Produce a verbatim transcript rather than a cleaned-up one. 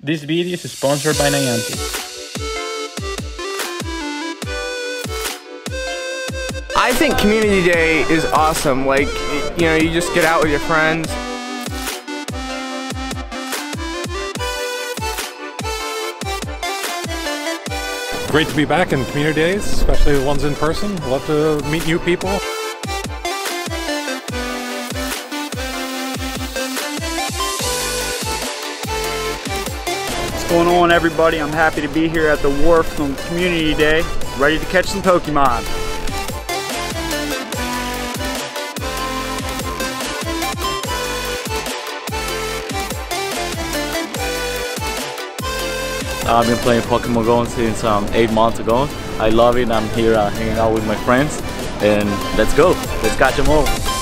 This video is sponsored by Niantic. I think Community Day is awesome. Like, you know, you just get out with your friends. Great to be back in community days, especially the ones in person. Love to meet new people. What's going on, everybody? I'm happy to be here at The Wharf on Community Day, ready to catch some Pokémon. I've been playing Pokémon GO since um, eight months ago. I love it. I'm here uh, hanging out with my friends, and let's go. Let's catch them all.